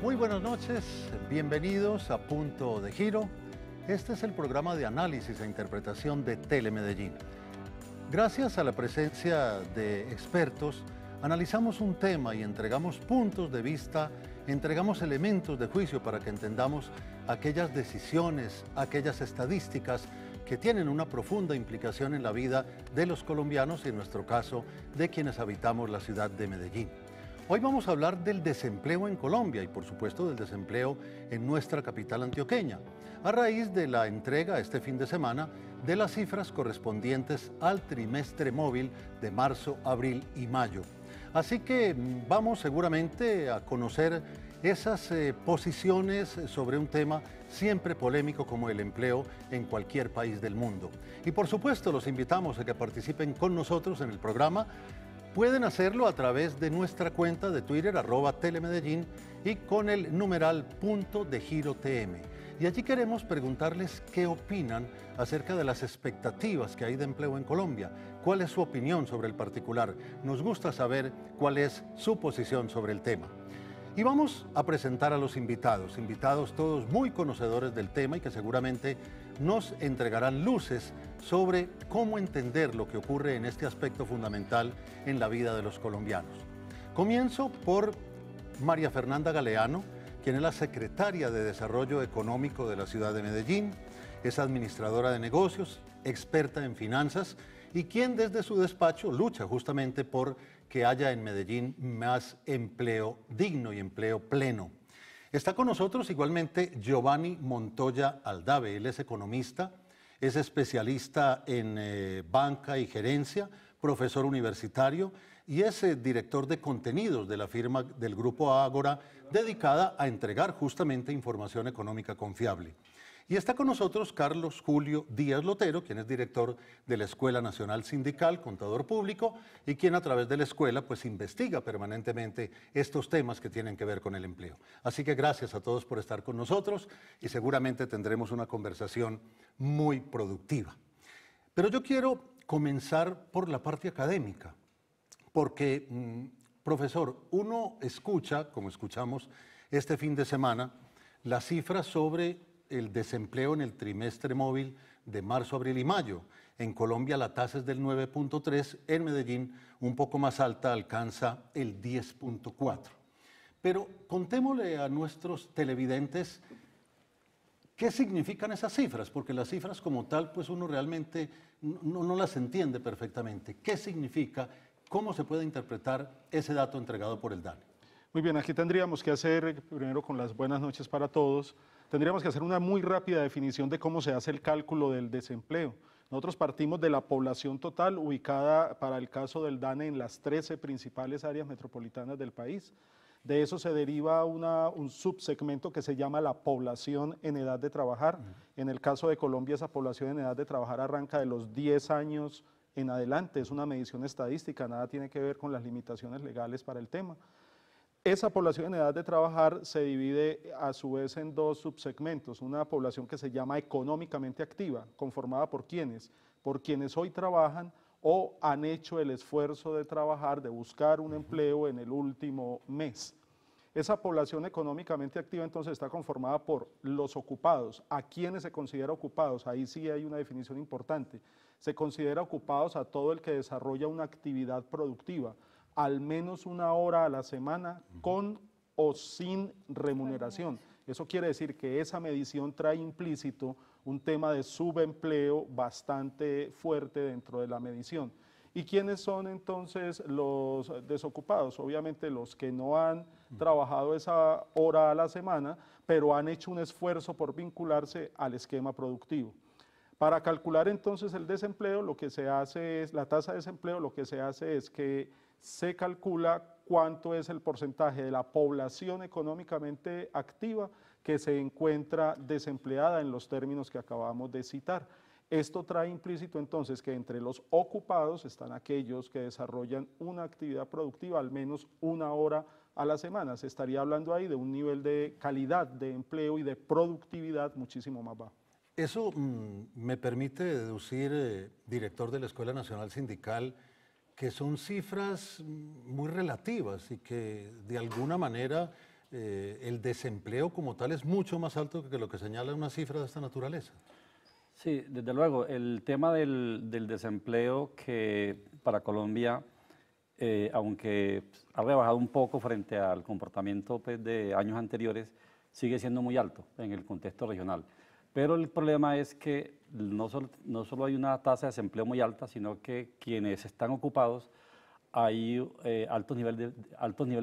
Muy buenas noches, bienvenidos a Punto de Giro. Este es el programa de análisis e interpretación de Telemedellín. Gracias a la presencia de expertos, analizamos un tema y entregamos puntos de vista, entregamos elementos de juicio para que entendamos aquellas decisiones, aquellas estadísticas que tienen una profunda implicación en la vida de los colombianos y en nuestro caso de quienes habitamos la ciudad de Medellín. Hoy vamos a hablar del desempleo en Colombia y por supuesto del desempleo en nuestra capital antioqueña, a raíz de la entrega este fin de semana de las cifras correspondientes al trimestre móvil de marzo, abril y mayo. Así que vamos seguramente a conocer esas posiciones sobre un tema siempre polémico como el empleo en cualquier país del mundo. Y por supuesto los invitamos a que participen con nosotros en el programa. Pueden hacerlo a través de nuestra cuenta de Twitter, @telemedellín, y con el numeral punto de giro TM. Y allí queremos preguntarles qué opinan acerca de las expectativas que hay de empleo en Colombia. ¿Cuál es su opinión sobre el particular? Nos gusta saber cuál es su posición sobre el tema. Y vamos a presentar a los invitados, todos muy conocedores del tema y que seguramente nos entregarán luces sobre cómo entender lo que ocurre en este aspecto fundamental en la vida de los colombianos. Comienzo por María Fernanda Galeano, quien es la secretaria de Desarrollo Económico de la ciudad de Medellín, es administradora de negocios, experta en finanzas y quien desde su despacho lucha justamente por que haya en Medellín más empleo digno y empleo pleno. Está con nosotros igualmente Giovanni Montoya Aldave, él es economista, es especialista en banca y gerencia, profesor universitario y es director de contenidos de la firma del Grupo Ágora, dedicada a entregar justamente información económica confiable. Y está con nosotros Carlos Julio Díaz Lotero, quien es director de la Escuela Nacional Sindical, contador público, y quien a través de la escuela pues investiga permanentemente estos temas que tienen que ver con el empleo. Así que gracias a todos por estar con nosotros y seguramente tendremos una conversación muy productiva. Pero yo quiero comenzar por la parte académica, porque, profesor, uno escucha, como escuchamos este fin de semana, las cifras sobre el desempleo en el trimestre móvil de marzo, abril y mayo. En Colombia la tasa es del 9.3, en Medellín un poco más alta, alcanza el 10.4. Pero contémosle a nuestros televidentes qué significan esas cifras, porque las cifras como tal, pues uno realmente no las entiende perfectamente. ¿Qué significa? ¿Cómo se puede interpretar ese dato entregado por el DANE? Muy bien, aquí tendríamos que hacer, primero con las buenas noches para todos, tendríamos que hacer una muy rápida definición de cómo se hace el cálculo del desempleo. Nosotros partimos de la población total ubicada para el caso del DANE en las 13 principales áreas metropolitanas del país. De eso se deriva un subsegmento que se llama la población en edad de trabajar. En el caso de Colombia, esa población en edad de trabajar arranca de los 10 años en adelante. Es una medición estadística, nada tiene que ver con las limitaciones legales para el tema. Esa población en edad de trabajar se divide a su vez en dos subsegmentos, una población que se llama económicamente activa, conformada por quienes, hoy trabajan o han hecho el esfuerzo de trabajar, de buscar un empleo en el último mes. Esa población económicamente activa entonces está conformada por los ocupados, a quienes se considera ocupados, ahí sí hay una definición importante, se considera ocupados a todo el que desarrolla una actividad productiva, al menos una hora a la semana con o sin remuneración. Eso quiere decir que esa medición trae implícito un tema de subempleo bastante fuerte dentro de la medición. ¿Y quiénes son entonces los desocupados? Obviamente los que no han trabajado esa hora a la semana, pero han hecho un esfuerzo por vincularse al esquema productivo. Para calcular entonces el desempleo, lo que se hace es, la tasa de desempleo, lo que se hace es que se calcula cuánto es el porcentaje de la población económicamente activa que se encuentra desempleada en los términos que acabamos de citar. Esto trae implícito entonces que entre los ocupados están aquellos que desarrollan una actividad productiva al menos una hora a la semana. Se estaría hablando ahí de un nivel de calidad de empleo y de productividad muchísimo más bajo. Eso me permite deducir, director de la Escuela Nacional Sindical, que son cifras muy relativas y que de alguna manera el desempleo como tal es mucho más alto que lo que señala una cifra de esta naturaleza. Sí, desde luego, el tema del desempleo, que para Colombia, aunque ha rebajado un poco frente al comportamiento, pues, de años anteriores, sigue siendo muy alto en el contexto regional. Pero el problema es que no solo hay una tasa de desempleo muy alta, sino que quienes están ocupados hay altos niveles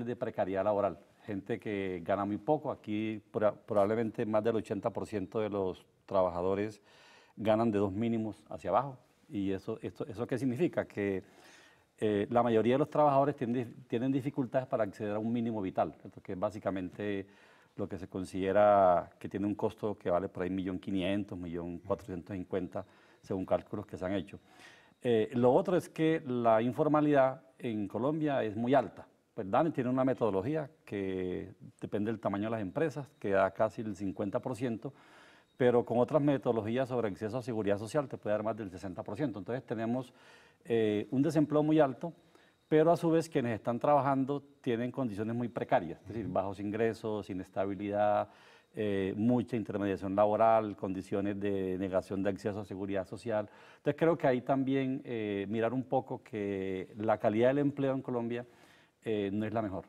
de precariedad laboral. Gente que gana muy poco. Aquí probablemente más del 80% de los trabajadores ganan de dos mínimos hacia abajo. ¿Y eso qué significa? Que la mayoría de los trabajadores tienen dificultades para acceder a un mínimo vital, ¿cierto? Que es básicamente lo que se considera que tiene un costo que vale por ahí $1.500.000, $1.450.000, según cálculos que se han hecho. Lo otro es que la informalidad en Colombia es muy alta. Pues DANE tiene una metodología que depende del tamaño de las empresas, que da casi el 50%, pero con otras metodologías sobre acceso a seguridad social te puede dar más del 60%. Entonces tenemos un desempleo muy alto, pero a su vez quienes están trabajando tienen condiciones muy precarias, es decir, bajos ingresos, inestabilidad, mucha intermediación laboral, condiciones de negación de acceso a seguridad social. Entonces creo que ahí también mirar un poco que la calidad del empleo en Colombia no es la mejor.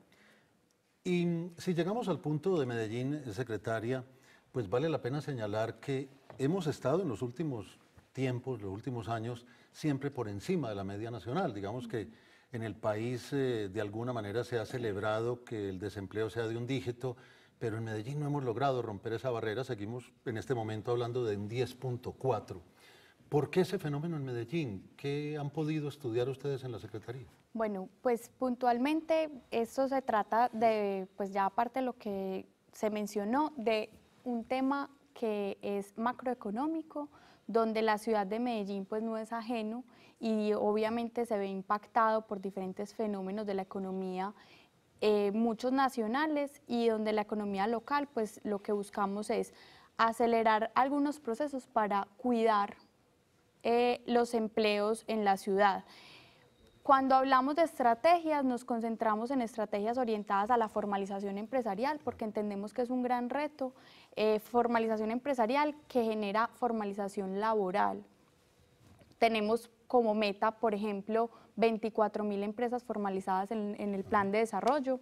Y si llegamos al punto de Medellín, secretaria, pues vale la pena señalar que hemos estado en los últimos tiempos, los últimos años, siempre por encima de la media nacional. Digamos que en el país de alguna manera se ha celebrado que el desempleo sea de un dígito, pero en Medellín no hemos logrado romper esa barrera, seguimos en este momento hablando de un 10.4. ¿Por qué ese fenómeno en Medellín? ¿Qué han podido estudiar ustedes en la Secretaría? Bueno, pues puntualmente esto se trata de, pues ya aparte de lo que se mencionó, de un tema que es macroeconómico, donde la ciudad de Medellín pues no es ajeno y obviamente se ve impactado por diferentes fenómenos de la economía, muchos nacionales, y donde la economía local pues lo que buscamos es acelerar algunos procesos para cuidar los empleos en la ciudad. Cuando hablamos de estrategias, nos concentramos en estrategias orientadas a la formalización empresarial, porque entendemos que es un gran reto, formalización empresarial que genera formalización laboral. Tenemos como meta, por ejemplo, 24.000 empresas formalizadas en el plan de desarrollo.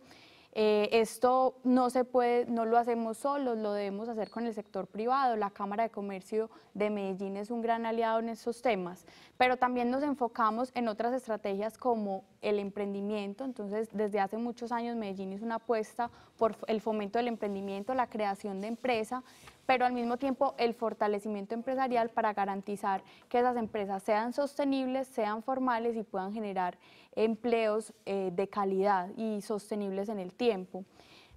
Esto no se puede, no lo hacemos solos, lo debemos hacer con el sector privado. La Cámara de Comercio de Medellín es un gran aliado en estos temas, pero también nos enfocamos en otras estrategias como el emprendimiento. Entonces, desde hace muchos años Medellín hizo una apuesta por el fomento del emprendimiento, la creación de empresa, pero al mismo tiempo el fortalecimiento empresarial para garantizar que esas empresas sean sostenibles, sean formales y puedan generar empleos de calidad y sostenibles en el tiempo.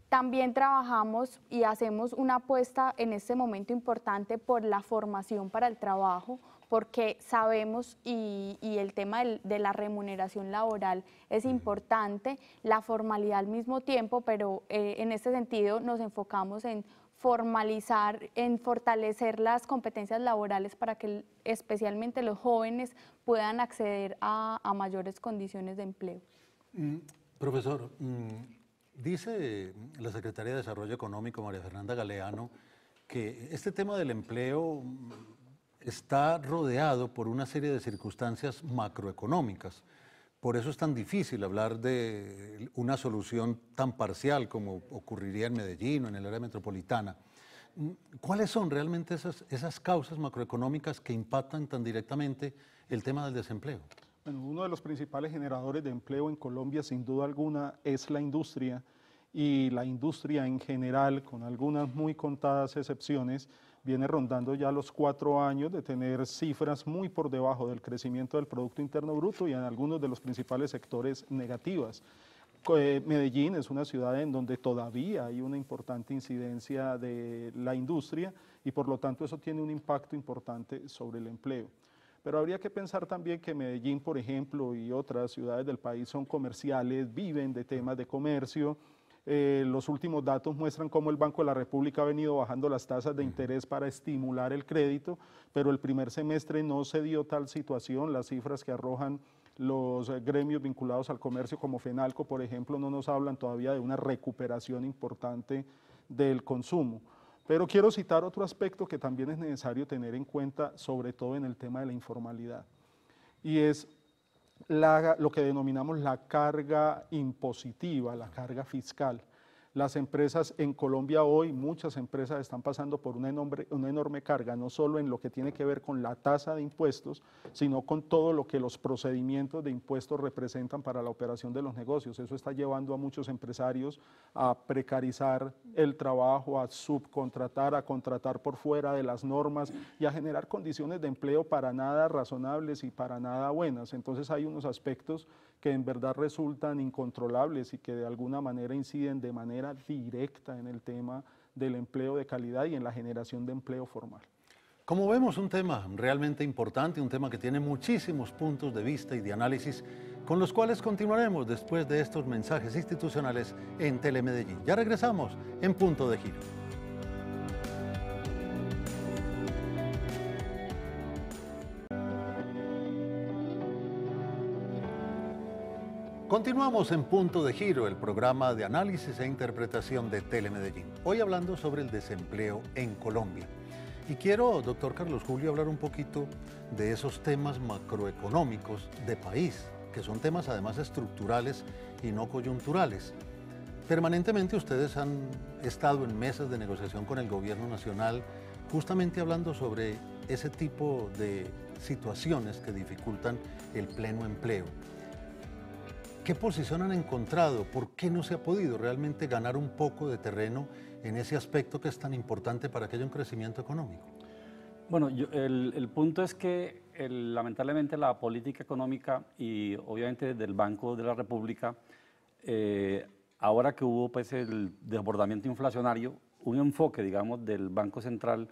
También trabajamos y hacemos una apuesta en este momento importante por la formación para el trabajo, porque sabemos y el tema de la remuneración laboral es importante, la formalidad al mismo tiempo, pero en este sentido nos enfocamos en formalizar, en fortalecer las competencias laborales para que especialmente los jóvenes puedan acceder a mayores condiciones de empleo. Profesor, dice la secretaria de Desarrollo Económico, María Fernanda Galeano, que este tema del empleo está rodeado por una serie de circunstancias macroeconómicas. Por eso es tan difícil hablar de una solución tan parcial como ocurriría en Medellín o en el área metropolitana. ¿Cuáles son realmente esas causas macroeconómicas que impactan tan directamente el tema del desempleo? Bueno, uno de los principales generadores de empleo en Colombia, sin duda alguna, es la industria. Y la industria en general, con algunas muy contadas excepciones, viene rondando ya los 4 años de tener cifras muy por debajo del crecimiento del Producto Interno Bruto y en algunos de los principales sectores negativas. Medellín es una ciudad en donde todavía hay una importante incidencia de la industria y por lo tanto eso tiene un impacto importante sobre el empleo. Pero habría que pensar también que Medellín, por ejemplo, y otras ciudades del país son comerciales, viven de temas de comercio. Los últimos datos muestran cómo el Banco de la República ha venido bajando las tasas de interés para estimular el crédito, pero el primer semestre no se dio tal situación. Las cifras que arrojan los gremios vinculados al comercio como Fenalco, por ejemplo, no nos hablan todavía de una recuperación importante del consumo. Pero quiero citar otro aspecto que también es necesario tener en cuenta, sobre todo en el tema de la informalidad, y es lo que denominamos la carga impositiva, la carga fiscal. Las empresas en Colombia hoy, muchas empresas están pasando por una enorme carga, no solo en lo que tiene que ver con la tasa de impuestos, sino con todo lo que los procedimientos de impuestos representan para la operación de los negocios. Eso está llevando a muchos empresarios a precarizar el trabajo, a subcontratar, a contratar por fuera de las normas y a generar condiciones de empleo para nada razonables y para nada buenas. Entonces hay unos aspectos que en verdad resultan incontrolables y que de alguna manera inciden de manera directa en el tema del empleo de calidad y en la generación de empleo formal. Como vemos, un tema realmente importante, un tema que tiene muchísimos puntos de vista y de análisis, con los cuales continuaremos después de estos mensajes institucionales en Telemedellín. Ya regresamos en Punto de Giro. Continuamos en Punto de Giro, el programa de análisis e interpretación de Telemedellín. Hoy hablando sobre el desempleo en Colombia. Y quiero, doctor Carlos Julio, hablar un poquito de esos temas macroeconómicos de país, que son temas además estructurales y no coyunturales. Permanentemente ustedes han estado en mesas de negociación con el gobierno nacional, justamente hablando sobre ese tipo de situaciones que dificultan el pleno empleo. ¿Qué posición han encontrado? ¿Por qué no se ha podido realmente ganar un poco de terreno en ese aspecto que es tan importante para que haya un crecimiento económico? Bueno, el punto es que lamentablemente la política económica y obviamente del Banco de la República, ahora que hubo pues el desbordamiento inflacionario, un enfoque, digamos, del Banco Central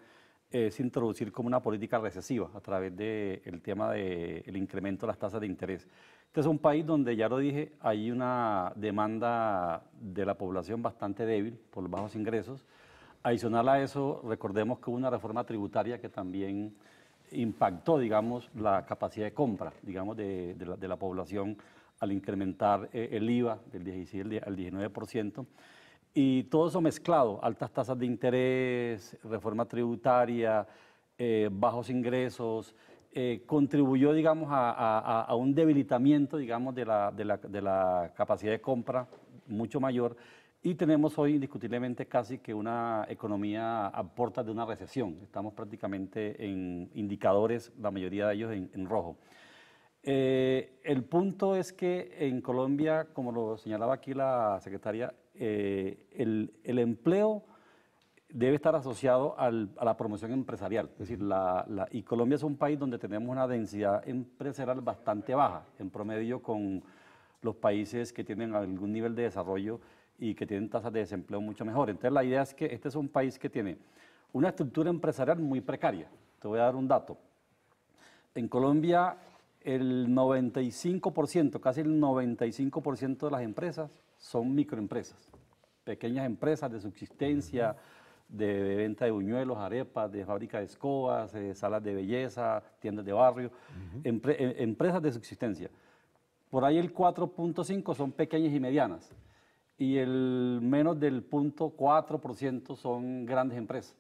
es introducir como una política recesiva a través del tema del incremento de las tasas de interés. Este es un país donde, ya lo dije, hay una demanda de la población bastante débil por los bajos ingresos. Adicional a eso, recordemos que hubo una reforma tributaria que también impactó, digamos, la capacidad de compra, digamos, de la población al incrementar el IVA del 16 al 19%. Y todo eso mezclado, altas tasas de interés, reforma tributaria, bajos ingresos, contribuyó, digamos, a un debilitamiento, digamos, de la capacidad de compra mucho mayor. Y tenemos hoy indiscutiblemente casi que una economía a puertas de una recesión. Estamos prácticamente en indicadores, la mayoría de ellos en rojo. El punto es que en Colombia, como lo señalaba aquí la secretaria, el empleo debe estar asociado a la promoción empresarial. Es decir, y Colombia es un país donde tenemos una densidad empresarial bastante baja, en promedio con los países que tienen algún nivel de desarrollo y que tienen tasas de desempleo mucho mejor. Entonces, la idea es que este es un país que tiene una estructura empresarial muy precaria. Te voy a dar un dato. En Colombia, el 95%, casi el 95% de las empresas son microempresas, pequeñas empresas de subsistencia, de venta de buñuelos, arepas, de fábrica de escobas, salas de belleza, tiendas de barrio, empresas de subsistencia. Por ahí el 4.5% son pequeñas y medianas y el menos del 0.4% son grandes empresas.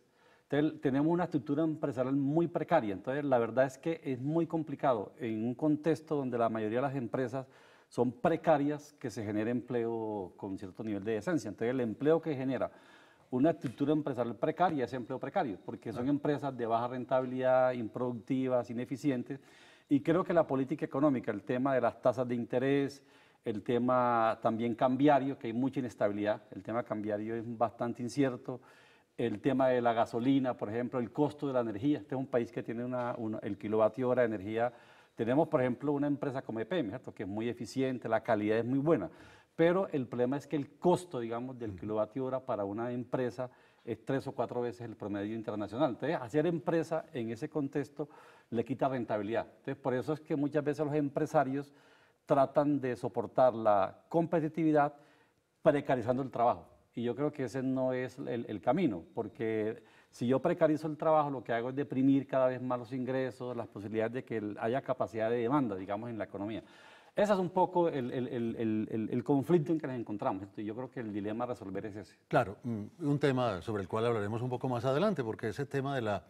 Entonces, tenemos una estructura empresarial muy precaria. Entonces, la verdad es que es muy complicado en un contexto donde la mayoría de las empresas son precarias que se genere empleo con cierto nivel de decencia. Entonces, el empleo que genera una estructura empresarial precaria es empleo precario, porque son empresas de baja rentabilidad, improductivas, ineficientes. Y creo que la política económica, el tema de las tasas de interés, el tema también cambiario, que hay mucha inestabilidad, el tema cambiario es bastante incierto. El tema de la gasolina, por ejemplo, el costo de la energía. Este es un país que tiene el kilovatio hora de energía. Tenemos, por ejemplo, una empresa como EPM, ¿cierto?, que es muy eficiente, la calidad es muy buena. Pero el problema es que el costo, digamos, del kilovatio hora para una empresa es 3 o 4 veces el promedio internacional. Entonces, hacer empresa en ese contexto le quita rentabilidad. Entonces, por eso es que muchas veces los empresarios tratan de soportar la competitividad precarizando el trabajo. Y yo creo que ese no es el camino, porque si yo precarizo el trabajo, lo que hago es deprimir cada vez más los ingresos, las posibilidades de que haya capacidad de demanda, digamos, en la economía. Ese es un poco el conflicto en que nos encontramos. Yo creo que el dilema a resolver es ese. Claro, un tema sobre el cual hablaremos un poco más adelante, porque ese tema de la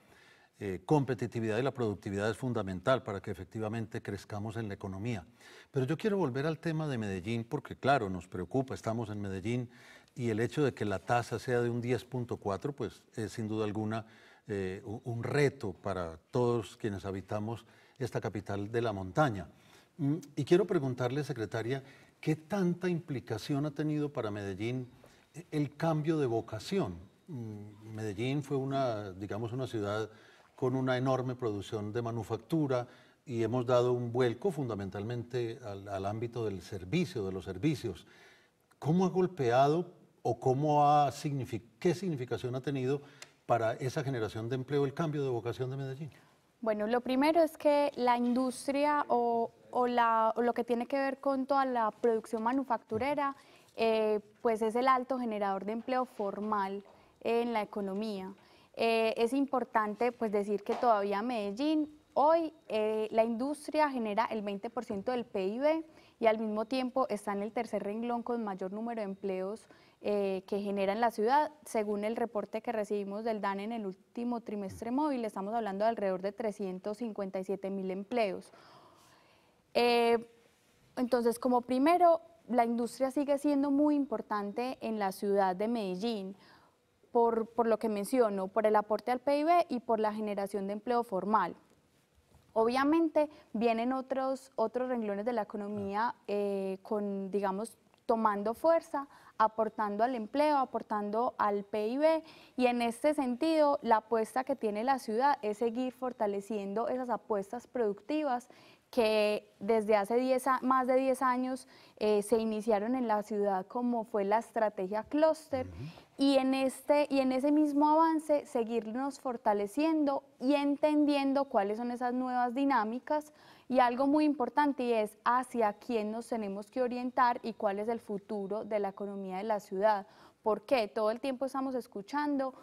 competitividad y la productividad es fundamental para que efectivamente crezcamos en la economía. Pero yo quiero volver al tema de Medellín, porque claro, nos preocupa, estamos en Medellín, y el hecho de que la tasa sea de un 10.4, pues es sin duda alguna un reto para todos quienes habitamos esta capital de la montaña. Y quiero preguntarle, secretaria, ¿qué tanta implicación ha tenido para Medellín el cambio de vocación? Medellín fue una, digamos, una ciudad con una enorme producción de manufactura y hemos dado un vuelco fundamentalmente al ámbito del servicio, de los servicios. ¿Cómo ha golpeado o qué significación ha tenido para esa generación de empleo el cambio de vocación de Medellín? Bueno, lo primero es que la industria o lo que tiene que ver con toda la producción manufacturera, pues es el alto generador de empleo formal en la economía. Es importante pues decir que todavía Medellín, hoy la industria genera el 20% del PIB y al mismo tiempo está en el tercer renglón con mayor número de empleos que genera en la ciudad. Según el reporte que recibimos del DANE en el último trimestre móvil, estamos hablando de alrededor de 357.000 empleos. Entonces, como primero, la industria sigue siendo muy importante en la ciudad de Medellín, por lo que menciono, por el aporte al PIB y por la generación de empleo formal. Obviamente, vienen otros renglones de la economía con, digamos, tomando fuerza, aportando al empleo, aportando al PIB, y en este sentido la apuesta que tiene la ciudad es seguir fortaleciendo esas apuestas productivas que desde hace más de 10 años se iniciaron en la ciudad, como fue la estrategia clúster, y en ese mismo avance seguirnos fortaleciendo y entendiendo cuáles son esas nuevas dinámicas. Y algo muy importante, y es hacia quién nos tenemos que orientar y cuál es el futuro de la economía de la ciudad. Porque todo el tiempo estamos escuchando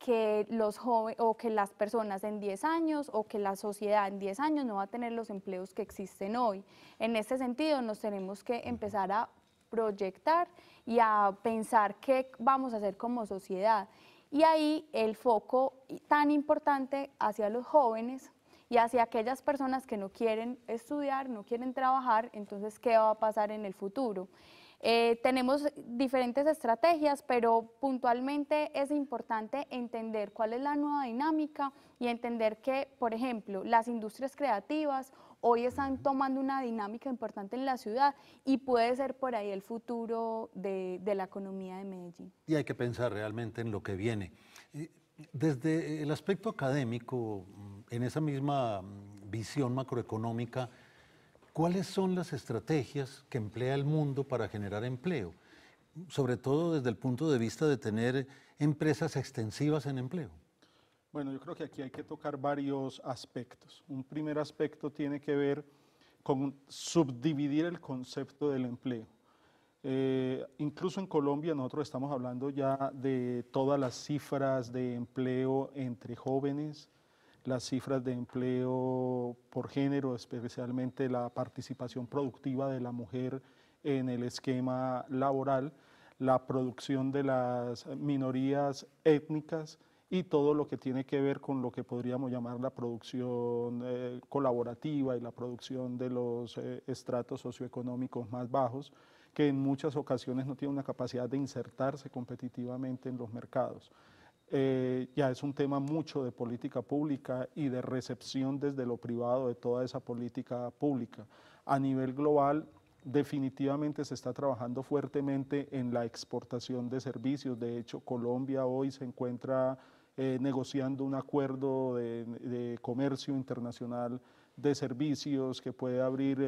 que los jóvenes o que las personas en 10 años o que la sociedad en 10 años no va a tener los empleos que existen hoy. En este sentido nos tenemos que empezar a proyectar y a pensar qué vamos a hacer como sociedad. Y ahí el foco tan importante hacia los jóvenes y hacia aquellas personas que no quieren estudiar, no quieren trabajar, entonces ¿qué va a pasar en el futuro? Tenemos diferentes estrategias, pero puntualmente es importante entender cuál es la nueva dinámica y entender que, por ejemplo, las industrias creativas hoy están tomando una dinámica importante en la ciudad y puede ser por ahí el futuro de la economía de Medellín. Y hay que pensar realmente en lo que viene. Desde el aspecto académico, en esa misma visión macroeconómica, ¿cuáles son las estrategias que emplea el mundo para generar empleo? Sobre todo desde el punto de vista de tener empresas extensivas en empleo. Bueno, yo creo que aquí hay que tocar varios aspectos. Un primer aspecto tiene que ver con subdividir el concepto del empleo. Incluso en Colombia nosotros estamos hablando ya de todas las cifras de empleo entre jóvenes, las cifras de empleo por género, especialmente la participación productiva de la mujer en el esquema laboral, la producción de las minorías étnicas y todo lo que tiene que ver con lo que podríamos llamar la producción colaborativa y la producción de los estratos socioeconómicos más bajos, que en muchas ocasiones no tienen una capacidad de insertarse competitivamente en los mercados. Ya es un tema mucho de política pública y de recepción desde lo privado de toda esa política pública. A nivel global, definitivamente se está trabajando fuertemente en la exportación de servicios. De hecho, Colombia hoy se encuentra negociando un acuerdo de comercio internacional de servicios que puede abrir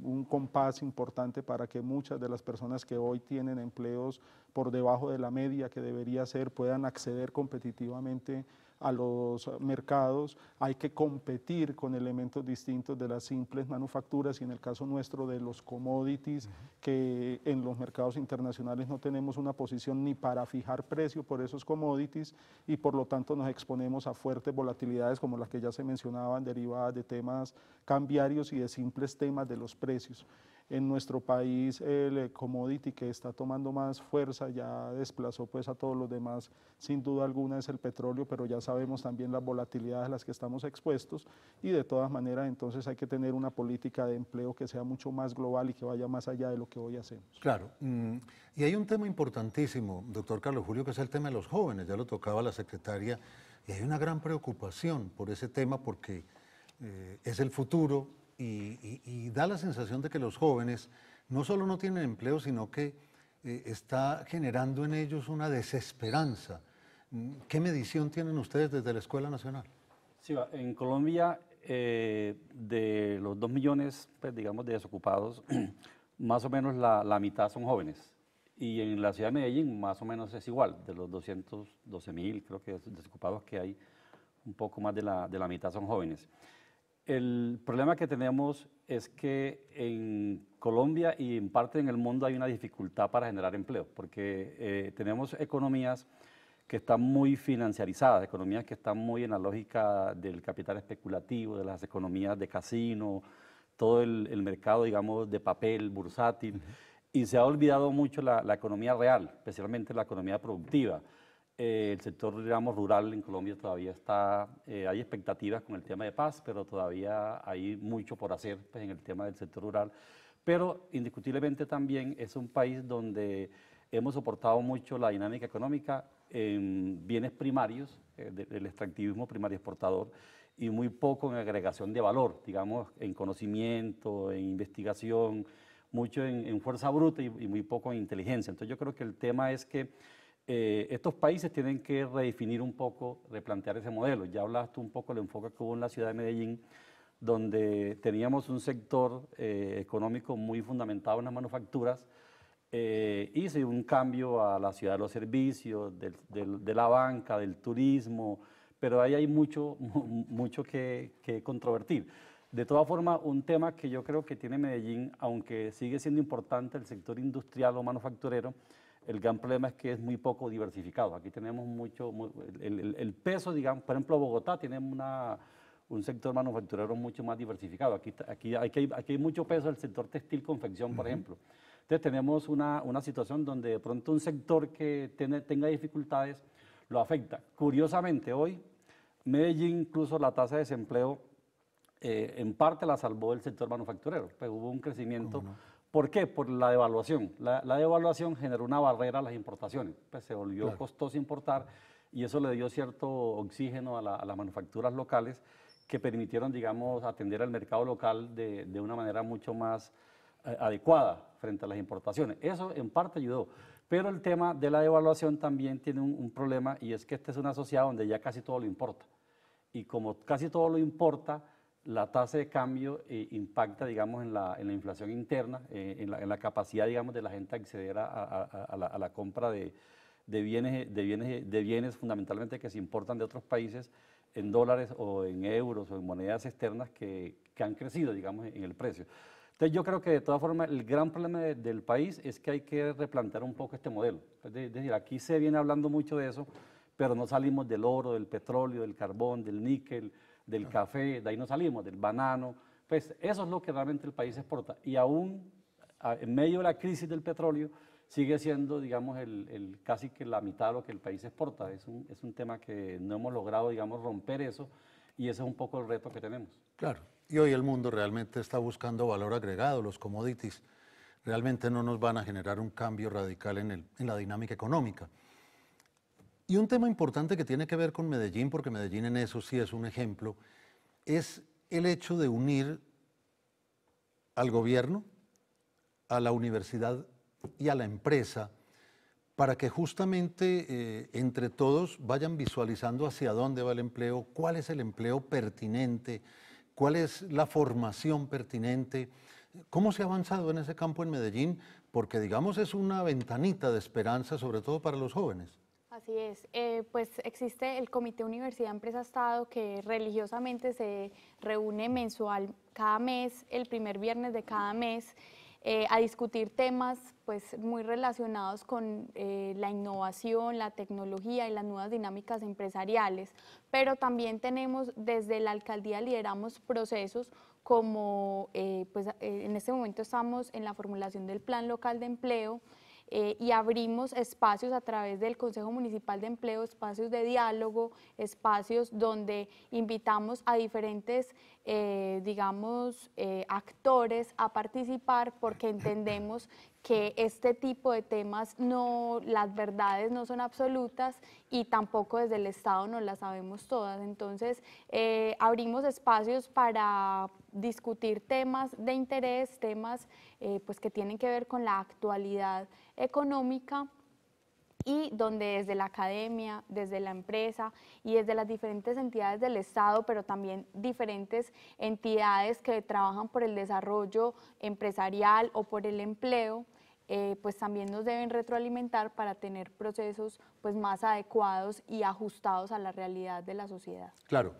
un compás importante para que muchas de las personas que hoy tienen empleos por debajo de la media que debería ser puedan acceder competitivamente a los mercados. Hay que competir con elementos distintos de las simples manufacturas y en el caso nuestro de los commodities, que en los mercados internacionales no tenemos una posición ni para fijar precio por esos commodities y por lo tanto nos exponemos a fuertes volatilidades como las que ya se mencionaban, derivadas de temas cambiarios y de simples temas de los precios. En nuestro país el commodity que está tomando más fuerza, ya desplazó pues a todos los demás, sin duda alguna es el petróleo, pero ya sabemos también las volatilidades a las que estamos expuestos, y de todas maneras entonces hay que tener una política de empleo que sea mucho más global y que vaya más allá de lo que hoy hacemos. Claro, y hay un tema importantísimo, doctor Carlos Julio, que es el tema de los jóvenes, ya lo tocaba la secretaria, y hay una gran preocupación por ese tema porque es el futuro y da la sensación de que los jóvenes no solo no tienen empleo, sino que está generando en ellos una desesperanza. ¿Qué medición tienen ustedes desde la Escuela Nacional? Sí, en Colombia, de los 2 millones, pues, digamos, de desocupados, más o menos la mitad son jóvenes. Y en la ciudad de Medellín más o menos es igual, de los 212.000 creo que desocupados que hay, un poco más de la mitad son jóvenes. El problema que tenemos es que en Colombia y en parte en el mundo hay una dificultad para generar empleo, porque tenemos economías que están muy financiarizadas, economías que están muy en la lógica del capital especulativo, de las economías de casino, todo el mercado, digamos, de papel, bursátil. Uh-huh. Y se ha olvidado mucho la economía real, especialmente la economía productiva. El sector, digamos, rural en Colombia todavía está, hay expectativas con el tema de paz, pero todavía hay mucho por hacer, pues, en el tema del sector rural. Pero indiscutiblemente también es un país donde hemos soportado mucho la dinámica económica en bienes primarios, del extractivismo primario exportador, y muy poco en agregación de valor, digamos, en conocimiento, en investigación, mucho en fuerza bruta y muy poco en inteligencia. Entonces yo creo que el tema es que estos países tienen que redefinir un poco, replantear ese modelo. Ya hablaste un poco del enfoque que hubo en la ciudad de Medellín, donde teníamos un sector económico muy fundamentado en las manufacturas, hice un cambio a la ciudad de los servicios, de la banca, del turismo, pero ahí hay mucho que controvertir. De todas formas, un tema que yo creo que tiene Medellín, aunque sigue siendo importante el sector industrial o manufacturero, el gran problema es que es muy poco diversificado. Aquí tenemos el peso, digamos, por ejemplo, Bogotá tiene un sector manufacturero mucho más diversificado. Aquí hay mucho peso del sector textil, confección, por ejemplo. Entonces tenemos una situación donde de pronto un sector que tenga dificultades lo afecta. Curiosamente, hoy Medellín, incluso la tasa de desempleo, en parte la salvó el sector manufacturero, pues hubo un crecimiento. ¿Cómo no? ¿Por qué? Por la devaluación. La devaluación generó una barrera a las importaciones, pues se volvió claro, costoso importar, y eso le dio cierto oxígeno a las manufacturas locales que permitieron, digamos, atender al mercado local de una manera mucho más adecuada frente a las importaciones. Eso en parte ayudó, pero el tema de la devaluación también tiene un problema, y es que esta es una sociedad donde ya casi todo lo importa, y como casi todo lo importa, la tasa de cambio impacta, digamos, en la inflación interna, en la capacidad, digamos, de la gente a acceder a la compra de bienes fundamentalmente que se importan de otros países en dólares o en euros o en monedas externas que han crecido, digamos, en el precio. Entonces yo creo que de todas formas el gran problema del país es que hay que replantear un poco este modelo. Es decir, aquí se viene hablando mucho de eso, pero no salimos del oro, del petróleo, del carbón, del níquel, del café, de ahí no salimos, del banano, pues eso es lo que realmente el país exporta. Y aún en medio de la crisis del petróleo sigue siendo, digamos, casi que la mitad de lo que el país exporta. Es un tema que no hemos logrado, digamos, romper eso, y ese es un poco el reto que tenemos. Claro, y hoy el mundo realmente está buscando valor agregado, los commodities realmente no nos van a generar un cambio radical en la dinámica económica. Y un tema importante que tiene que ver con Medellín, porque Medellín en eso sí es un ejemplo, es el hecho de unir al gobierno, a la universidad y a la empresa, para que justamente entre todos vayan visualizando hacia dónde va el empleo, cuál es el empleo pertinente, cuál es la formación pertinente. ¿Cómo se ha avanzado en ese campo en Medellín? Porque, digamos, es una ventanita de esperanza, sobre todo para los jóvenes. Así es, pues existe el Comité Universidad Empresa Estado, que religiosamente se reúne mensual cada mes, el primer viernes de cada mes, a discutir temas pues muy relacionados con la innovación, la tecnología y las nuevas dinámicas empresariales. Pero también tenemos, desde la alcaldía lideramos procesos como en este momento estamos en la formulación del Plan Local de Empleo y abrimos espacios a través del Consejo Municipal de Empleo, espacios de diálogo, espacios donde invitamos a diferentes, actores a participar, porque entendemos que este tipo de temas no, las verdades no son absolutas y tampoco desde el Estado no las sabemos todas. Entonces, abrimos espacios para discutir temas de interés, temas pues que tienen que ver con la actualidad económica y donde desde la academia, desde la empresa y desde las diferentes entidades del Estado, pero también diferentes entidades que trabajan por el desarrollo empresarial o por el empleo, pues también nos deben retroalimentar para tener procesos pues más adecuados y ajustados a la realidad de la sociedad. Claro.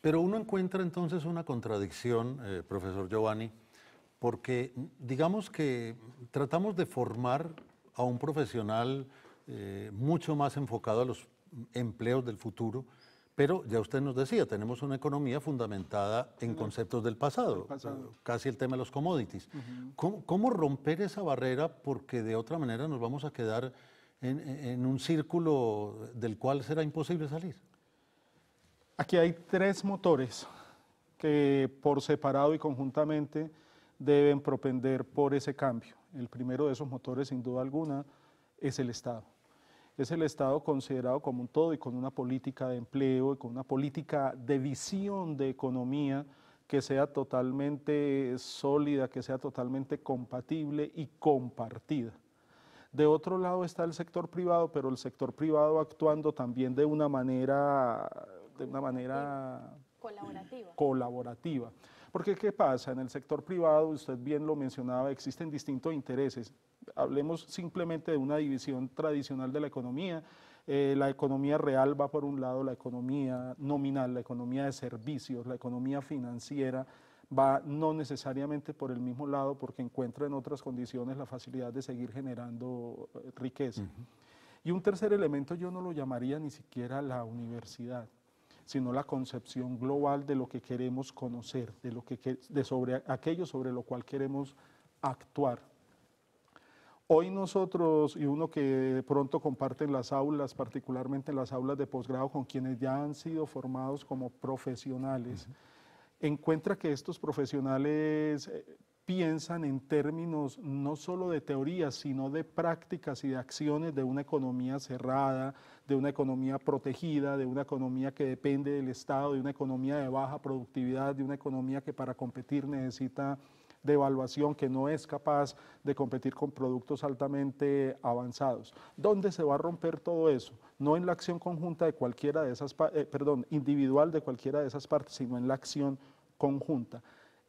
Pero uno encuentra entonces una contradicción, profesor Giovanni, porque digamos que tratamos de formar a un profesional mucho más enfocado a los empleos del futuro, pero ya usted nos decía, tenemos una economía fundamentada en conceptos del pasado, casi el tema de los commodities. ¿Cómo romper esa barrera? Porque de otra manera nos vamos a quedar en un círculo del cual será imposible salir. Aquí hay tres motores que por separado y conjuntamente deben propender por ese cambio. El primero de esos motores, sin duda alguna, es el Estado. Es el Estado considerado como un todo y con una política de empleo y con una política de visión de economía que sea totalmente sólida, que sea totalmente compatible y compartida. De otro lado está el sector privado, pero el sector privado actuando también de una manera colaborativa. Porque ¿qué pasa? En el sector privado, usted bien lo mencionaba, existen distintos intereses. Hablemos simplemente de una división tradicional de la economía real va por un lado, la economía nominal, la economía de servicios, la economía financiera va no necesariamente por el mismo lado porque encuentra en otras condiciones la facilidad de seguir generando riqueza. Y un tercer elemento yo no lo llamaría ni siquiera la universidad, sino la concepción global de lo que queremos conocer, de lo que, sobre aquello sobre lo cual queremos actuar. Hoy nosotros, y uno que de pronto comparte en las aulas, particularmente en las aulas de posgrado, con quienes ya han sido formados como profesionales, encuentra que estos profesionales piensan en términos no solo de teoría, sino de prácticas y de acciones de una economía cerrada, de una economía protegida, de una economía que depende del Estado, de una economía de baja productividad, de una economía que para competir necesita devaluación, que no es capaz de competir con productos altamente avanzados. ¿Dónde se va a romper todo eso? No en la acción conjunta de cualquiera de esas, individual de cualquiera de esas partes, sino en la acción conjunta.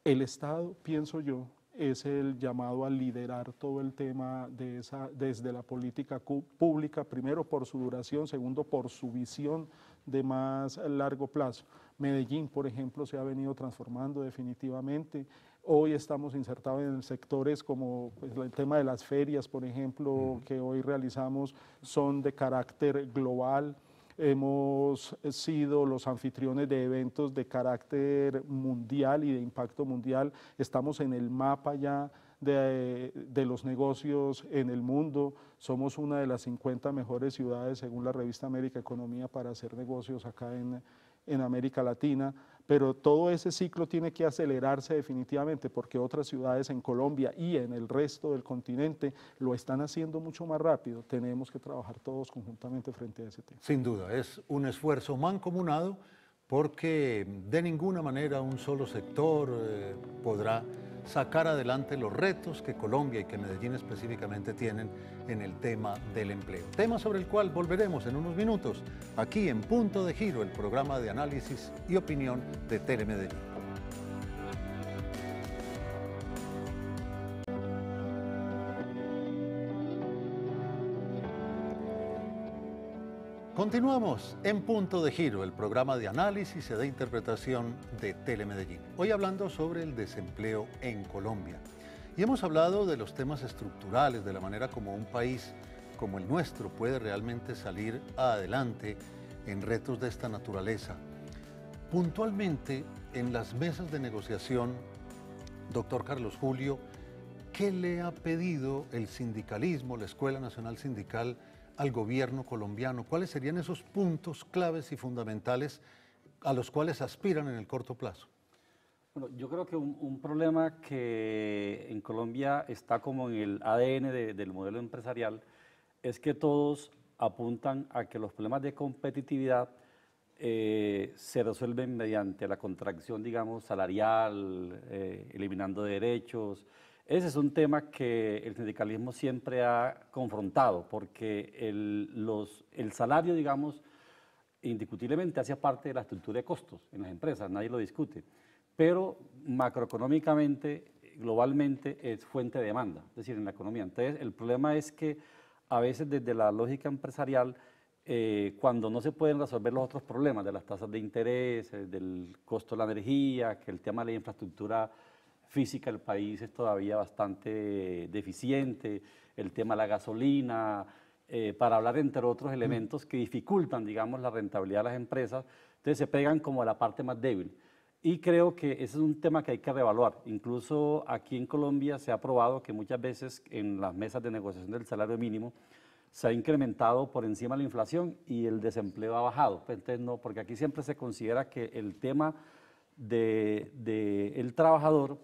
El Estado, pienso yo, es el llamado a liderar todo el tema de desde la política pública, primero por su duración, segundo por su visión de más largo plazo. Medellín, por ejemplo, se ha venido transformando definitivamente. Hoy estamos insertados en sectores como el tema de las ferias, por ejemplo, que hoy realizamos, son de carácter global. Hemos sido los anfitriones de eventos de carácter mundial y de impacto mundial. Estamos en el mapa ya de los negocios en el mundo. Somos una de las 50 mejores ciudades, según la revista América Economía, para hacer negocios acá en América Latina. Pero todo ese ciclo tiene que acelerarse definitivamente porque otras ciudades en Colombia y en el resto del continente lo están haciendo mucho más rápido. Tenemos que trabajar todos conjuntamente frente a ese tema. Sin duda, es un esfuerzo mancomunado porque de ninguna manera un solo sector podrá sacar adelante los retos que Colombia y que Medellín específicamente tienen en el tema del empleo. Tema sobre el cual volveremos en unos minutos, aquí en Punto de Giro, el programa de análisis y opinión de Telemedellín. Continuamos en Punto de Giro, el programa de análisis y de interpretación de Telemedellín. Hoy hablando sobre el desempleo en Colombia. Y hemos hablado de los temas estructurales, de la manera como un país como el nuestro puede realmente salir adelante en retos de esta naturaleza. Puntualmente, en las mesas de negociación Doctor Carlos Julio, ¿qué le ha pedido el sindicalismo, la Escuela Nacional Sindical, al gobierno colombiano? ¿Cuáles serían esos puntos claves y fundamentales a los cuales aspiran en el corto plazo? Bueno, yo creo que un problema que en Colombia está como en el ADN del modelo empresarial es que todos apuntan a que los problemas de competitividad se resuelven mediante la contracción, digamos, salarial, eliminando derechos. Ese es un tema que el sindicalismo siempre ha confrontado, porque el salario, digamos, indiscutiblemente hace parte de la estructura de costos en las empresas, nadie lo discute, pero macroeconómicamente, globalmente, es fuente de demanda, es decir, en la economía. Entonces, el problema es que a veces desde la lógica empresarial, cuando no se pueden resolver los otros problemas de las tasas de interés, del costo de la energía, que el tema de la infraestructura física del país es todavía bastante deficiente, el tema de la gasolina, para hablar entre otros elementos que dificultan, digamos, la rentabilidad de las empresas, entonces se pegan como a la parte más débil. Y creo que ese es un tema que hay que reevaluar. Incluso aquí en Colombia se ha probado que muchas veces en las mesas de negociación del salario mínimo se ha incrementado por encima de la inflación y el desempleo ha bajado. Pues entonces no, porque aquí siempre se considera que el tema del trabajador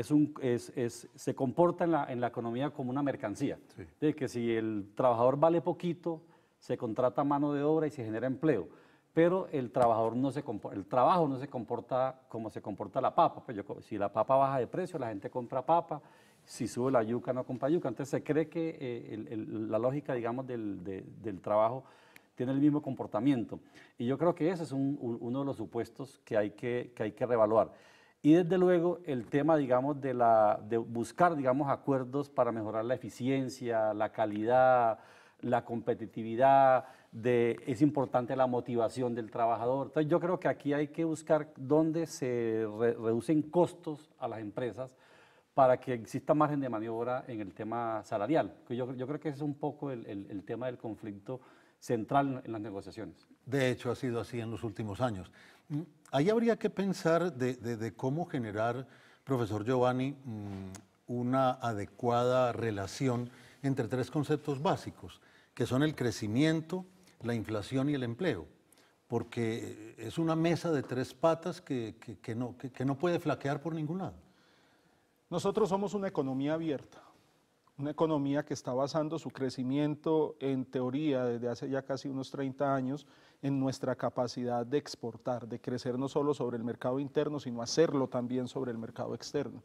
se comporta en la economía como una mercancía. Sí. De que si el trabajador vale poquito, se contrata mano de obra y se genera empleo. Pero el trabajo no se comporta como se comporta la papa. Pues si la papa baja de precio, la gente compra papa, si sube la yuca, no compra yuca. Entonces se cree que la lógica, digamos, del trabajo tiene el mismo comportamiento. Y yo creo que ese es uno de los supuestos que hay que reevaluar. Y desde luego el tema, digamos, de buscar, digamos, acuerdos para mejorar la eficiencia, la calidad, la competitividad, es importante la motivación del trabajador. Entonces yo creo que aquí hay que buscar dónde se reducen costos a las empresas para que exista margen de maniobra en el tema salarial. Yo creo que ese es un poco el tema del conflicto central en las negociaciones. De hecho, ha sido así en los últimos años. Ahí habría que pensar de cómo generar, profesor Giovanni, una adecuada relación entre tres conceptos básicos, que son el crecimiento, la inflación y el empleo, porque es una mesa de tres patas que no puede flaquear por ningún lado. Nosotros somos una economía abierta, una economía que está basando su crecimiento en teoría desde hace ya casi unos 30 años en nuestra capacidad de exportar, de crecer no solo sobre el mercado interno, sino hacerlo también sobre el mercado externo.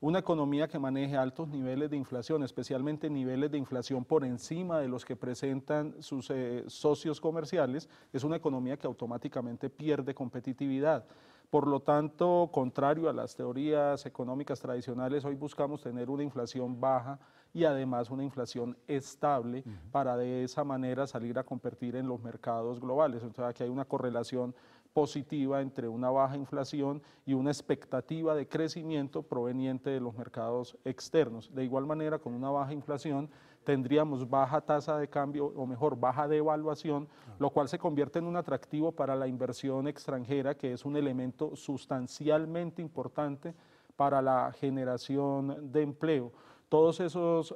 Una economía que maneje altos niveles de inflación, especialmente niveles de inflación por encima de los que presentan sus socios comerciales, es una economía que automáticamente pierde competitividad. Por lo tanto, contrario a las teorías económicas tradicionales, hoy buscamos tener una inflación baja y además una inflación estable para de esa manera salir a competir en los mercados globales. Entonces, aquí hay una correlación positiva entre una baja inflación y una expectativa de crecimiento proveniente de los mercados externos. De igual manera, con una baja inflación tendríamos baja tasa de cambio, o mejor, baja devaluación, lo cual se convierte en un atractivo para la inversión extranjera, que es un elemento sustancialmente importante para la generación de empleo. Todos esos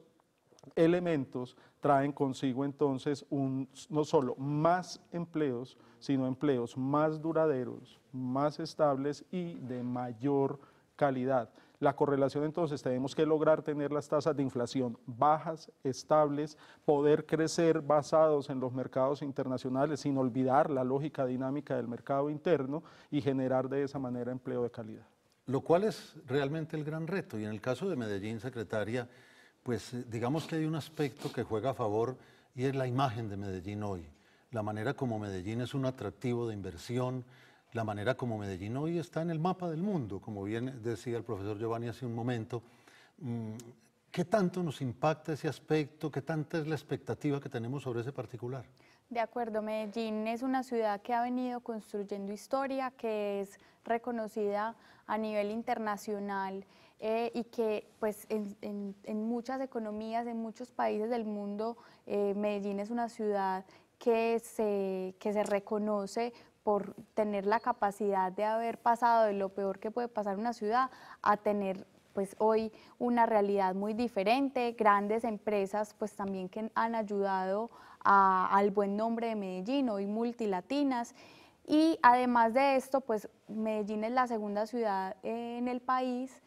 elementos traen consigo entonces no solo más empleos, sino empleos más duraderos, más estables y de mayor calidad. La correlación entonces tenemos que lograr tener las tasas de inflación bajas, estables, poder crecer basados en los mercados internacionales sin olvidar la lógica dinámica del mercado interno y generar de esa manera empleo de calidad. Lo cual es realmente el gran reto y en el caso de Medellín, secretaria, pues digamos que hay un aspecto que juega a favor y es la imagen de Medellín hoy, la manera como Medellín es un atractivo de inversión, la manera como Medellín hoy está en el mapa del mundo, como bien decía el profesor Giovanni hace un momento. ¿Qué tanto nos impacta ese aspecto? ¿Qué tanta es la expectativa que tenemos sobre ese particular? De acuerdo, Medellín es una ciudad que ha venido construyendo historia, que es reconocida a nivel internacional y que pues en muchas economías, en muchos países del mundo, Medellín es una ciudad que se reconoce por tener la capacidad de haber pasado de lo peor que puede pasar en una ciudad a tener pues hoy una realidad muy diferente, grandes empresas pues también que han ayudado al buen nombre de Medellín, hoy multilatinas. Y además de esto, pues Medellín es la segunda ciudad en el país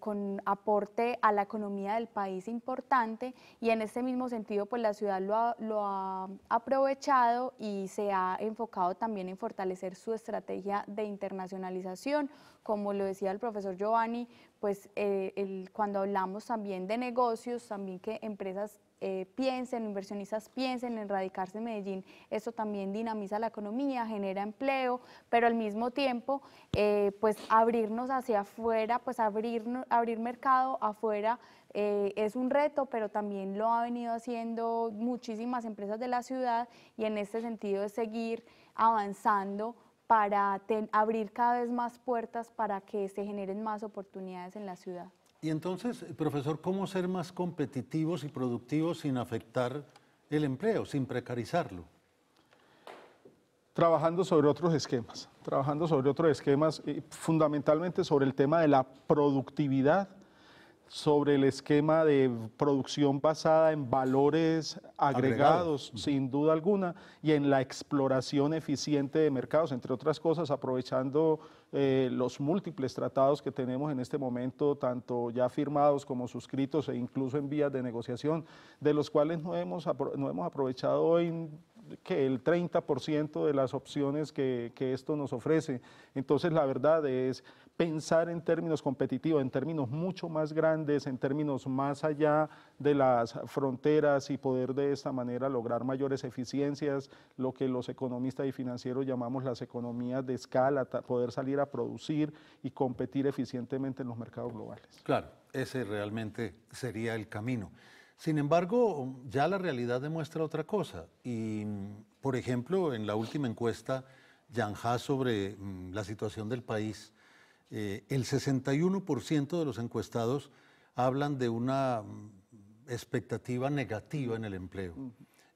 con aporte a la economía del país importante, y en este mismo sentido pues la ciudad lo ha aprovechado y se ha enfocado también en fortalecer su estrategia de internacionalización. Como lo decía el profesor Giovanni, pues cuando hablamos también de negocios, también que empresas piensen, inversionistas piensen en radicarse en Medellín, esto también dinamiza la economía, genera empleo, pero al mismo tiempo pues abrirnos hacia afuera, pues abrir mercado afuera es un reto, pero también lo ha venido haciendo muchísimas empresas de la ciudad, y en este sentido es seguir avanzando para abrir cada vez más puertas para que se generen más oportunidades en la ciudad. Y entonces, profesor, ¿cómo ser más competitivos y productivos sin afectar el empleo, sin precarizarlo? Trabajando sobre otros esquemas, fundamentalmente sobre el tema de la productividad, sobre el esquema de producción basada en valores agregados, sin duda alguna, y en la exploración eficiente de mercados, entre otras cosas, aprovechando los múltiples tratados que tenemos en este momento, tanto ya firmados como suscritos e incluso en vías de negociación, de los cuales no hemos aprovechado hoy que el 30% de las opciones que esto nos ofrece. Entonces la verdad es pensar en términos competitivos, en términos mucho más grandes, en términos más allá de las fronteras, y poder de esta manera lograr mayores eficiencias, lo que los economistas y financieros llamamos las economías de escala, poder salir a producir y competir eficientemente en los mercados globales. Claro, ese realmente sería el camino. Sin embargo, ya la realidad demuestra otra cosa, y por ejemplo, en la última encuesta Yanja sobre la situación del país, el 61% de los encuestados hablan de una expectativa negativa en el empleo.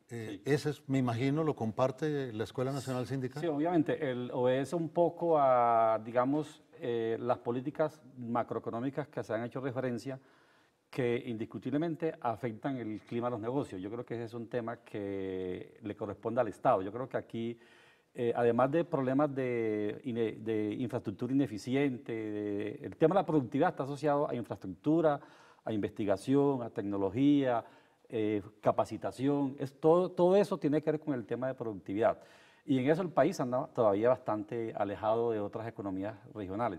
Sí. Ese es, me imagino, lo comparte la Escuela Nacional Sindical. Sí, obviamente, obedece un poco a, digamos, las políticas macroeconómicas que se han hecho referencia, que indiscutiblemente afectan el clima de los negocios. Yo creo que ese es un tema que le corresponde al Estado. Yo creo que aquí, además de problemas de infraestructura ineficiente, el tema de la productividad está asociado a infraestructura, a investigación, a tecnología, capacitación. Todo eso tiene que ver con el tema de productividad. Y en eso el país anda todavía bastante alejado de otras economías regionales.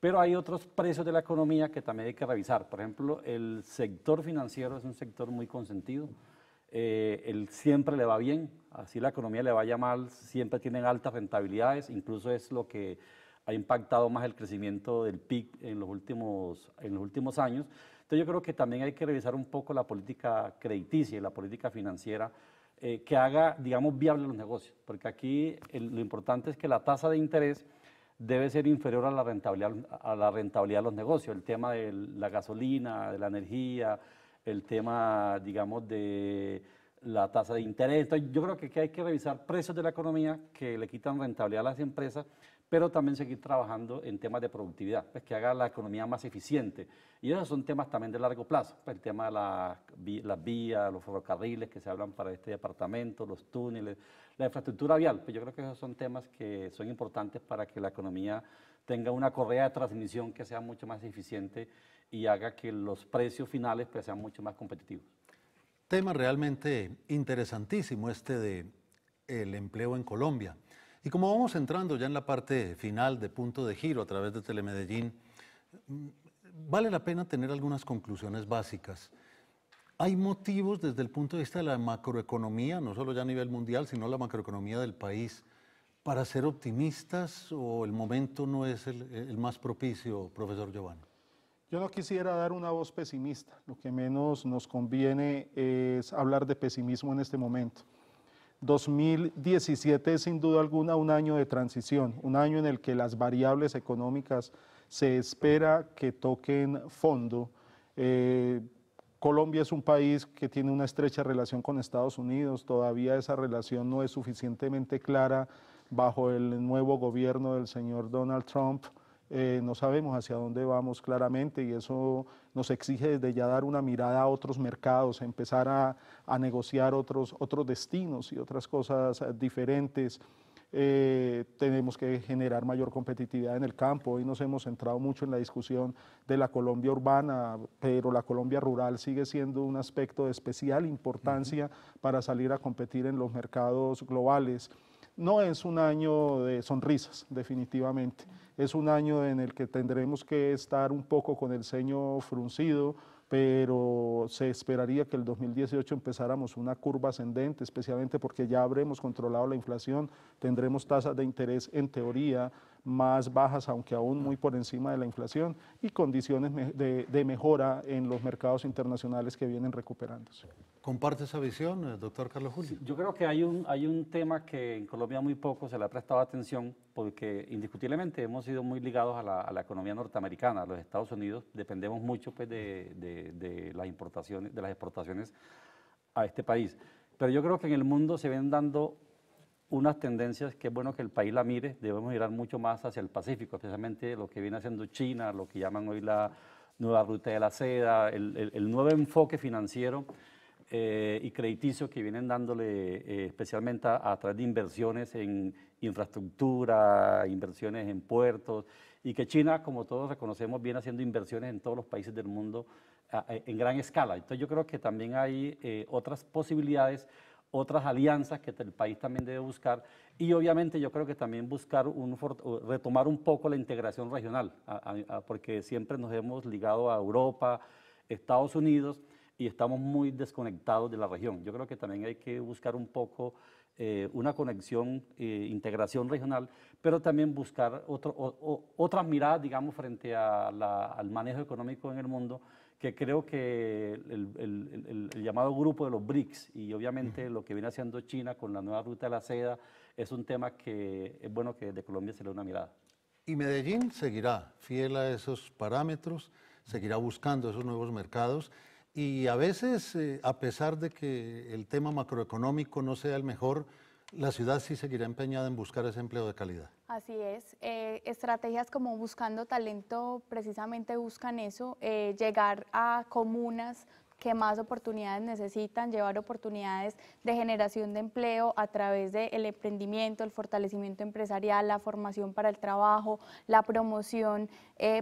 Pero hay otros precios de la economía que también hay que revisar. Por ejemplo, el sector financiero es un sector muy consentido. Él siempre le va bien, así la economía le vaya mal, siempre tienen altas rentabilidades, incluso es lo que ha impactado más el crecimiento del PIB en los últimos años. Entonces yo creo que también hay que revisar un poco la política crediticia y la política financiera que haga, digamos, viable los negocios. Porque aquí lo importante es que la tasa de interés debe ser inferior a la rentabilidad, de los negocios. El tema de la gasolina, de la energía, el tema, digamos, de la tasa de interés. Entonces, yo creo que hay que revisar precios de la economía que le quitan rentabilidad a las empresas, pero también seguir trabajando en temas de productividad, pues, que haga la economía más eficiente. Y esos son temas también de largo plazo, pues, el tema de las vías, los ferrocarriles que se hablan para este departamento, los túneles, la infraestructura vial. Pues yo creo que esos son temas que son importantes para que la economía tenga una correa de transmisión que sea mucho más eficiente y haga que los precios finales, pues, sean mucho más competitivos. Tema realmente interesantísimo este de el empleo en Colombia. Y como vamos entrando ya en la parte final de Punto de Giro a través de Telemedellín, vale la pena tener algunas conclusiones básicas. Hay motivos desde el punto de vista de la macroeconomía, no solo ya a nivel mundial, sino la macroeconomía del país, para ser optimistas, o el momento no es el más propicio, profesor Giovanni. Yo no quisiera dar una voz pesimista, lo que menos nos conviene es hablar de pesimismo en este momento. 2017 es sin duda alguna un año de transición, un año en el que las variables económicas se espera que toquen fondo. Colombia es un país que tiene una estrecha relación con Estados Unidos, todavía esa relación no es suficientemente clara bajo el nuevo gobierno del señor Donald Trump, no sabemos hacia dónde vamos claramente, y eso nos exige desde ya dar una mirada a otros mercados, empezar a negociar otros destinos y otras cosas diferentes. Tenemos que generar mayor competitividad en el campo. Hoy nos hemos centrado mucho en la discusión de la Colombia urbana, pero la Colombia rural sigue siendo un aspecto de especial importancia para salir a competir en los mercados globales. No es un año de sonrisas, definitivamente. Es un año en el que tendremos que estar un poco con el ceño fruncido, pero se esperaría que el 2018 empezáramos una curva ascendente, especialmente porque ya habremos controlado la inflación, tendremos tasas de interés en teoría más bajas, aunque aún muy por encima de la inflación, y condiciones de mejora en los mercados internacionales que vienen recuperándose. ¿Comparte esa visión, doctor Carlos Julio? Sí, yo creo que hay un tema que en Colombia muy poco se le ha prestado atención, porque indiscutiblemente hemos sido muy ligados a la economía norteamericana, a los Estados Unidos. Dependemos mucho pues, de las importaciones, de las exportaciones a este país. Pero yo creo que en el mundo se ven dando unas tendencias que es bueno que el país la mire. Debemos mirar mucho más hacia el Pacífico, especialmente lo que viene haciendo China, lo que llaman hoy la nueva ruta de la seda, el nuevo enfoque financiero y crediticio que vienen dándole especialmente a través de inversiones en infraestructura, inversiones en puertos, y que China, como todos reconocemos, viene haciendo inversiones en todos los países del mundo en gran escala. Entonces yo creo que también hay otras posibilidades, otras alianzas que el país también debe buscar, y obviamente yo creo que también buscar retomar un poco la integración regional, porque siempre nos hemos ligado a Europa, Estados Unidos, y estamos muy desconectados de la región. Yo creo que también hay que buscar un poco una conexión, integración regional, pero también buscar otras miradas, digamos, frente a al manejo económico en el mundo, que creo que el llamado grupo de los BRICS y obviamente lo que viene haciendo China con la nueva ruta de la seda es un tema que es bueno que desde Colombia se le dé una mirada. Y Medellín seguirá fiel a esos parámetros, seguirá buscando esos nuevos mercados, y a veces, a pesar de que el tema macroeconómico no sea el mejor, la ciudad sí seguirá empeñada en buscar ese empleo de calidad. Así es, estrategias como Buscando Talento precisamente buscan eso, llegar a comunas que más oportunidades necesitan, llevar oportunidades de generación de empleo a través del emprendimiento, el fortalecimiento empresarial, la formación para el trabajo, la promoción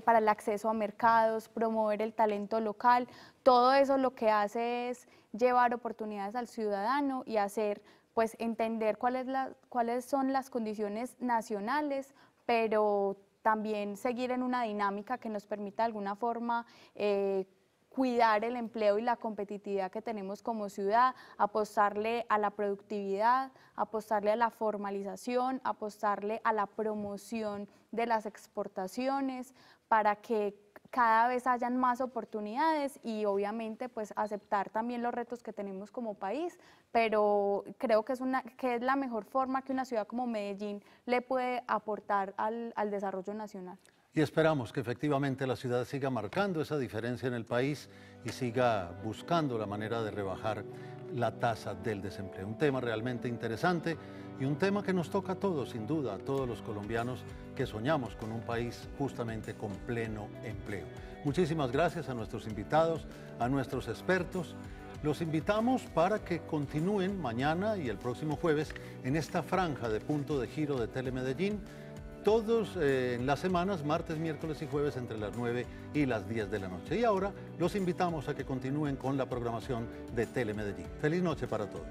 para el acceso a mercados, promover el talento local. Todo eso lo que hace es llevar oportunidades al ciudadano y hacer, pues, entender cuáles son las condiciones nacionales, pero también seguir en una dinámica que nos permita de alguna forma cuidar el empleo y la competitividad que tenemos como ciudad, apostarle a la productividad, apostarle a la formalización, apostarle a la promoción de las exportaciones para que cada vez hayan más oportunidades y obviamente pues aceptar también los retos que tenemos como país, pero creo que es la mejor forma que una ciudad como Medellín le puede aportar al desarrollo nacional. Y esperamos que efectivamente la ciudad siga marcando esa diferencia en el país y siga buscando la manera de rebajar la tasa del desempleo. Un tema realmente interesante y un tema que nos toca a todos, sin duda, a todos los colombianos que soñamos con un país justamente con pleno empleo. Muchísimas gracias a nuestros invitados, a nuestros expertos. Los invitamos para que continúen mañana y el próximo jueves en esta franja de Punto de Giro de Telemedellín, todos en las semanas, martes, miércoles y jueves, entre las 9 y las 10 de la noche. Y ahora los invitamos a que continúen con la programación de Telemedellín. Feliz noche para todos.